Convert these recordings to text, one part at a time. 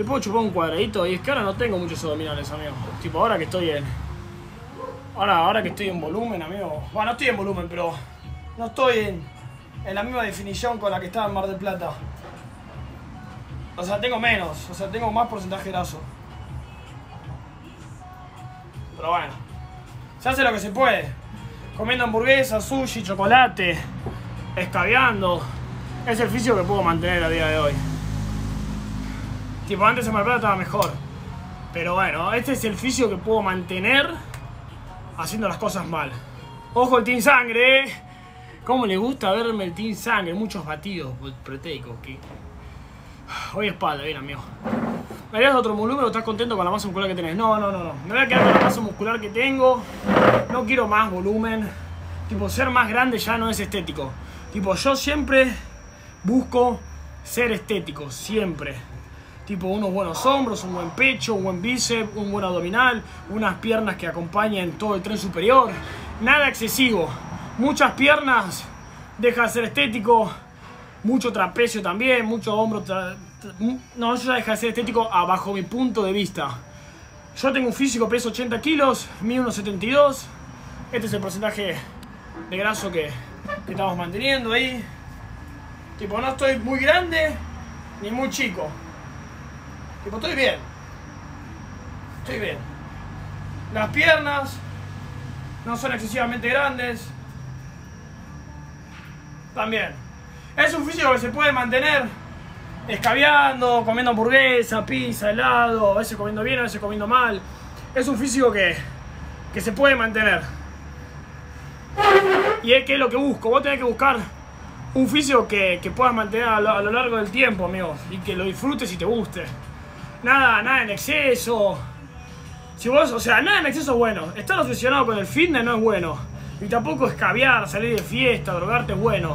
Te puedo chupar un cuadradito. Y es que ahora no tengo muchos abdominales, amigo. Tipo, ahora que estoy en... Ahora que estoy en volumen, amigo. Bueno, no estoy en volumen, pero... No estoy en la misma definición con la que estaba en Mar del Plata. O sea, tengo menos. O sea, tengo más porcentaje graso. Pero bueno. Se hace lo que se puede. Comiendo hamburguesas, sushi, chocolate. Escabeando. Es el físico que puedo mantener a día de hoy. Tipo, antes en Mar del Plata estaba mejor. Pero bueno, este es el físico que puedo mantener haciendo las cosas mal. Ojo el Team Sangre, ¿eh? Cómo le gusta verme el Team Sangre. Muchos batidos proteicos. Que... Hoy espalda, bien amigo. ¿Me harías otro volumen o estás contento con la masa muscular que tenés? No. Me voy a quedar con la masa muscular que tengo. No quiero más volumen. Tipo, ser más grande ya no es estético. Tipo, yo siempre busco ser estético. Siempre. Tipo, unos buenos hombros, un buen pecho, un buen bíceps, un buen abdominal. Unas piernas que acompañen todo el tren superior. Nada excesivo. Muchas piernas, deja de ser estético. Mucho trapecio también, mucho hombro. No, eso ya deja de ser estético bajo mi punto de vista. Yo tengo un físico, peso 80 kilos, mido 1,72. Este es el porcentaje de graso que estamos manteniendo ahí. Tipo, no estoy muy grande ni muy chico. Tipo, estoy bien. Estoy bien. Las piernas no son excesivamente grandes. También. Es un físico que se puede mantener escabeando, comiendo hamburguesa, pizza, helado, a veces comiendo bien, a veces comiendo mal. Es un físico que se puede mantener. Y es que es lo que busco. Vos tenés que buscar un físico que puedas mantener a lo largo del tiempo, amigos. Y que lo disfrutes y te guste. Nada en exceso. Si vos, o sea, nada en exceso es bueno. Estar obsesionado con el fitness no es bueno. Y tampoco escabear, salir de fiesta, drogarte es bueno.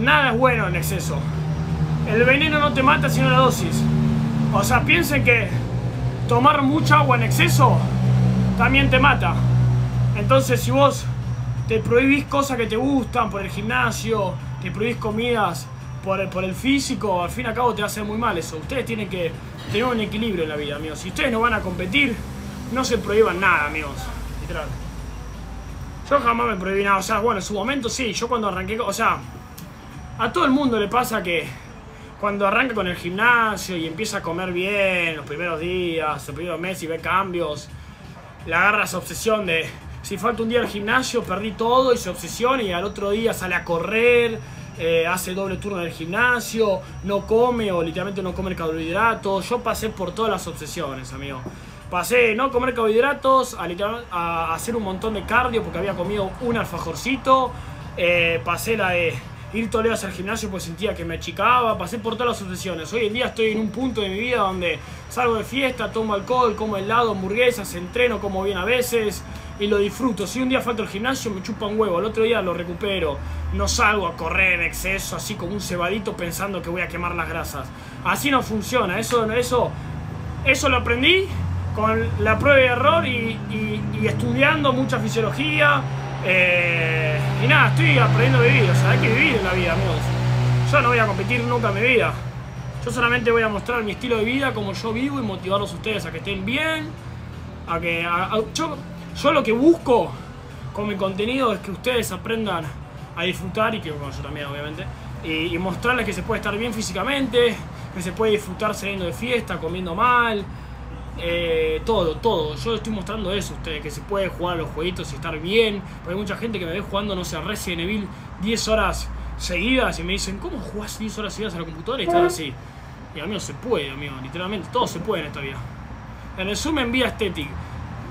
Nada es bueno en exceso. El veneno no te mata sino la dosis. O sea, piensen que tomar mucha agua en exceso también te mata. Entonces, si vos te prohibís cosas que te gustan por el gimnasio, te prohibís comidas por el físico, al fin y al cabo te hace muy mal eso. Ustedes tienen que tener un equilibrio en la vida, amigos. Si ustedes no van a competir, no se prohíban nada, amigos. Literal. Yo jamás me prohibí nada. O sea, bueno, en su momento sí. Yo cuando arranqué... O sea, a todo el mundo le pasa que cuando arranca con el gimnasio y empieza a comer bien los primeros días, los primeros meses y ve cambios, le agarra esa obsesión de si falta un día al gimnasio, perdí todo y se obsesiona y al otro día sale a correr, hace doble turno en el gimnasio, no come o literalmente no come el carbohidrato. Yo pasé por todas las obsesiones, amigo. Pasé no comer carbohidratos a hacer un montón de cardio porque había comido un alfajorcito. Pasé la de ir todos los días al gimnasio porque sentía que me achicaba. Pasé por todas las obsesiones. Hoy en día estoy en un punto de mi vida donde salgo de fiesta, tomo alcohol, como helado, hamburguesas, entreno, como bien a veces y lo disfruto. Si un día falto al gimnasio me chupa un huevo, al otro día lo recupero. No salgo a correr en exceso así como un cebadito pensando que voy a quemar las grasas. Así no funciona. Eso lo aprendí con la prueba y error y estudiando mucha fisiología y nada, estoy aprendiendo a vivir. O sea, hay que vivir en la vida, amigos. Yo no voy a competir nunca en mi vida. Yo solamente voy a mostrar mi estilo de vida, como yo vivo, y motivarlos a ustedes a que estén bien, a que... Yo lo que busco con mi contenido es que ustedes aprendan a disfrutar y que, bueno, yo también obviamente, y mostrarles que se puede estar bien físicamente, que se puede disfrutar saliendo de fiesta, comiendo mal. Todo. Yo estoy mostrando eso a ustedes, que se puede jugar a los jueguitos y estar bien. Porque hay mucha gente que me ve jugando, no sé, Resident Evil 10 horas seguidas y me dicen, ¿cómo jugás 10 horas seguidas a la computadora y estar así? Y amigo, se puede, amigo, literalmente, todo se puede en esta vida. En resumen, vida estética.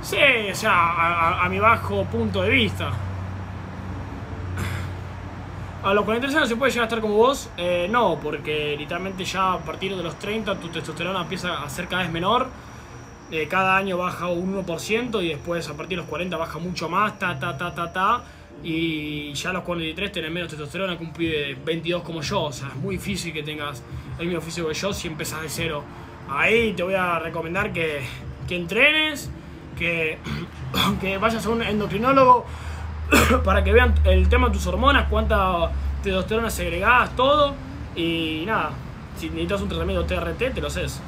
Sí, o sea, a mi bajo punto de vista. A los 43 años se puede llegar a estar como vos. No, porque literalmente ya a partir de los 30 tu testosterona empieza a ser cada vez menor. Cada año baja un 1% y después a partir de los 40 baja mucho más, y ya a los 43 tenés menos testosterona que un pibe de 22 como yo. O sea, es muy difícil que tengas el mismo físico que yo si empezás de cero. Ahí te voy a recomendar que entrenes, que vayas a un endocrinólogo para que vean el tema de tus hormonas, cuánta testosterona segregás, todo. Y nada, si necesitas un tratamiento TRT, te lo haces.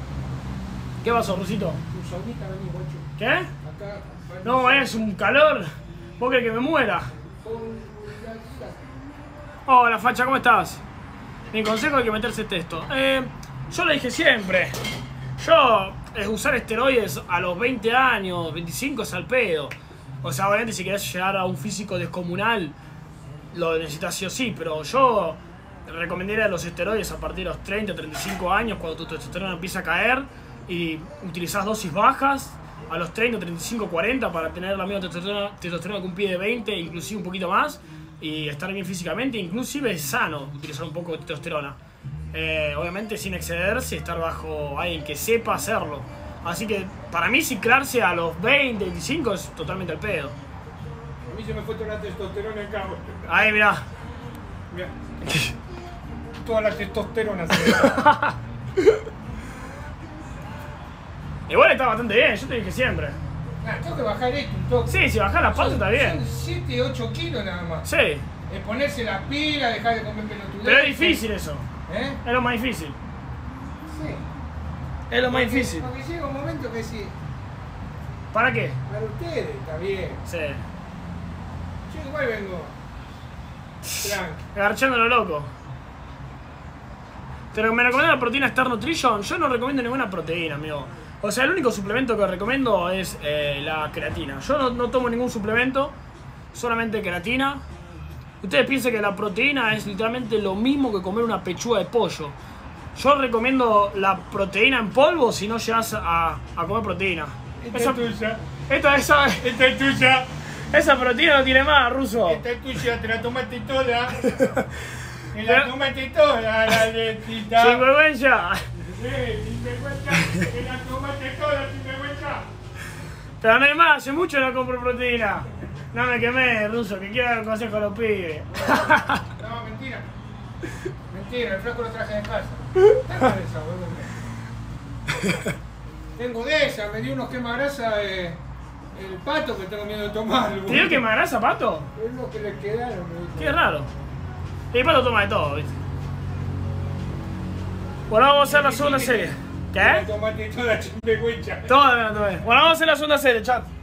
¿Qué pasó, Rusito? Tu saunita, vení, guacho. ¿Qué? Acá. No, mañana es un calor. ¿Vos querés que me muera? Hola, facha, ¿cómo estás? Mi consejo hay que meterse texto. Yo le dije siempre. Yo, usar esteroides a los 20 años, 25 es al pedo. O sea, obviamente si querés llegar a un físico descomunal, lo necesitas sí o sí, pero yo recomendaría los esteroides a partir de los 30, 35 años, cuando tu testosterona empieza a caer y utilizás dosis bajas, a los 30, 35, 40 para tener la misma testosterona que un pibe de 20, inclusive un poquito más, y estar bien físicamente, inclusive es sano utilizar un poco de testosterona. Obviamente sin excederse, estar bajo alguien que sepa hacerlo. Así que para mí ciclarse a los 20, 25 es totalmente al pedo. A mí se me fue toda la testosterona acá. Ahí mirá. Mirá. Toda la testosterona se Igual está bastante bien, yo te dije siempre. Ah, tengo que bajar esto un toque. Sí, si bajás la pata está bien. Son 7, 8 kilos nada más. Sí. Es ponerse la pila, dejar de comer pelotudeces. Pero es difícil eso. ¿Eh? Es lo más difícil. Sí. Es lo más difícil. Porque llega un momento que sí. ¿Para qué? Para ustedes, está bien. Sí. Yo igual vengo. Agarchando lo loco. ¿Pero me recomiendas la proteína Star Nutrition? Yo no recomiendo ninguna proteína, amigo. O sea, el único suplemento que recomiendo es la creatina. Yo no tomo ningún suplemento, solamente creatina. Ustedes piensen que la proteína es literalmente lo mismo que comer una pechuga de pollo. Yo recomiendo la proteína en polvo si no llegas a comer proteína. Esta es tuya. Esta es tuya. Esa proteína no tiene más, Ruso. Esta es tuya, te la tomaste toda. Te la tomaste toda, la lentita. Sin vergüenza. Sin vergüenza. Te la tomaste toda, sin vergüenza. Pero no hay más, hace mucho no compro proteína. No me quemé, Ruso, que quiero dar consejo a los pibes. No, mentira. Mentira, el flaco lo traje de casa. Tengo de esa, boludo. Tengo de esa, me dio unos quemagrasa el pato que tengo miedo de tomar. ¿Te dio quemagrasa, pato? Es lo que le quedaron. Qué raro. El pato toma de todo, viste. Bueno, vamos a hacer la segunda serie. ¿Qué? Tomaste toda la chimpecucha. Toda, bueno, vamos a hacer la segunda serie, chat.